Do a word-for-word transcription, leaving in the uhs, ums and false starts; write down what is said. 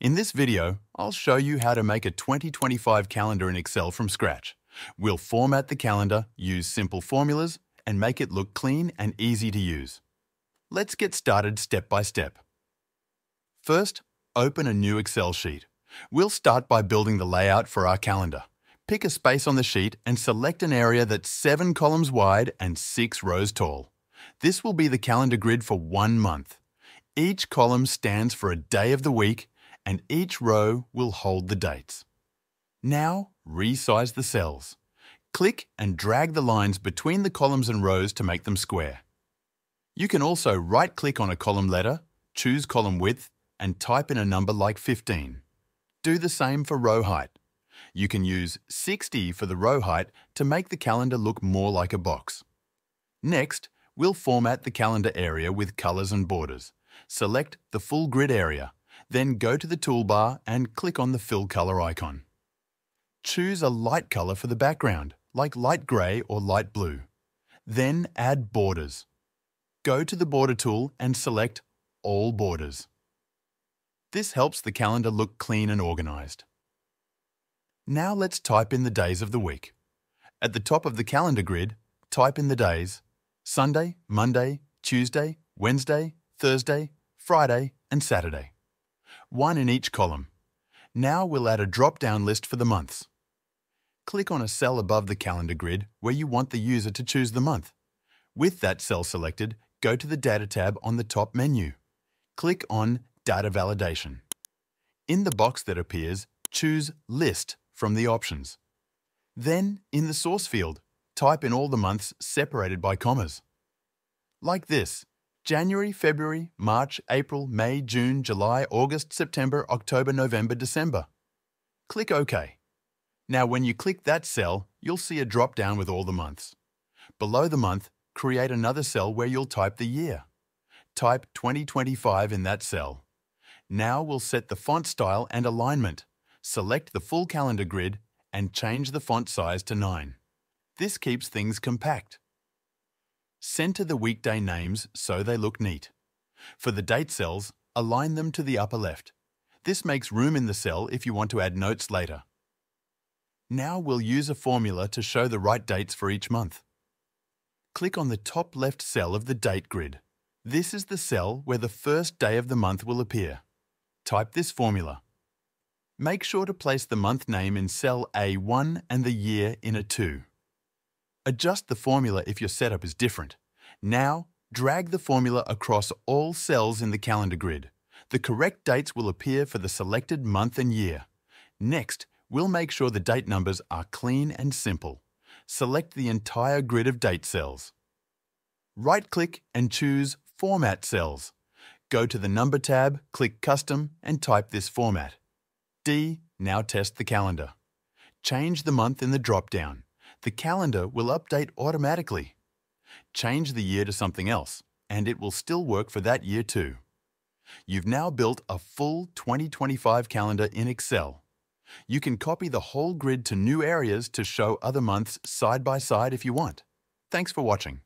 In this video, I'll show you how to make a twenty twenty-five calendar in Excel from scratch. We'll format the calendar, use simple formulas, and make it look clean and easy to use. Let's get started step by step. First, open a new Excel sheet. We'll start by building the layout for our calendar. Pick a space on the sheet and select an area that's seven columns wide and six rows tall. This will be the calendar grid for one month. Each column stands for a day of the week, and each row will hold the dates. Now, resize the cells. Click and drag the lines between the columns and rows to make them square. You can also right-click on a column letter, choose column width, and type in a number like fifteen. Do the same for row height. You can use sixty for the row height to make the calendar look more like a box. Next, we'll format the calendar area with colors and borders. Select the full grid area. Then go to the toolbar and click on the Fill Color icon. Choose a light color for the background, like light gray or light blue. Then add borders. Go to the Border tool and select All Borders. This helps the calendar look clean and organized. Now let's type in the days of the week. At the top of the calendar grid, type in the days: Sunday, Monday, Tuesday, Wednesday, Thursday, Friday, and Saturday. One in each column. Now we'll add a drop-down list for the months. Click on a cell above the calendar grid where you want the user to choose the month. With that cell selected, go to the Data tab on the top menu. Click on Data Validation. In the box that appears, choose List from the options. Then, in the source field, type in all the months separated by commas. Like this: January, February, March, April, May, June, July, August, September, October, November, December. Click OK. Now when you click that cell, you'll see a drop-down with all the months. Below the month, create another cell where you'll type the year. Type twenty twenty-five in that cell. Now we'll set the font style and alignment. Select the full calendar grid and change the font size to nine. This keeps things compact. Center the weekday names so they look neat. For the date cells, align them to the upper left. This makes room in the cell if you want to add notes later. Now we'll use a formula to show the right dates for each month. Click on the top left cell of the date grid. This is the cell where the first day of the month will appear. Type this formula. Make sure to place the month name in cell A one and the year in a two. Adjust the formula if your setup is different. Now, drag the formula across all cells in the calendar grid. The correct dates will appear for the selected month and year. Next, we'll make sure the date numbers are clean and simple. Select the entire grid of date cells. Right-click and choose Format Cells. Go to the Number tab, click Custom, and type this format. D. Now test the calendar. Change the month in the drop-down. The calendar will update automatically. Change the year to something else, and it will still work for that year too. You've now built a full twenty twenty-five calendar in Excel. You can copy the whole grid to new areas to show other months side by side if you want. Thanks for watching.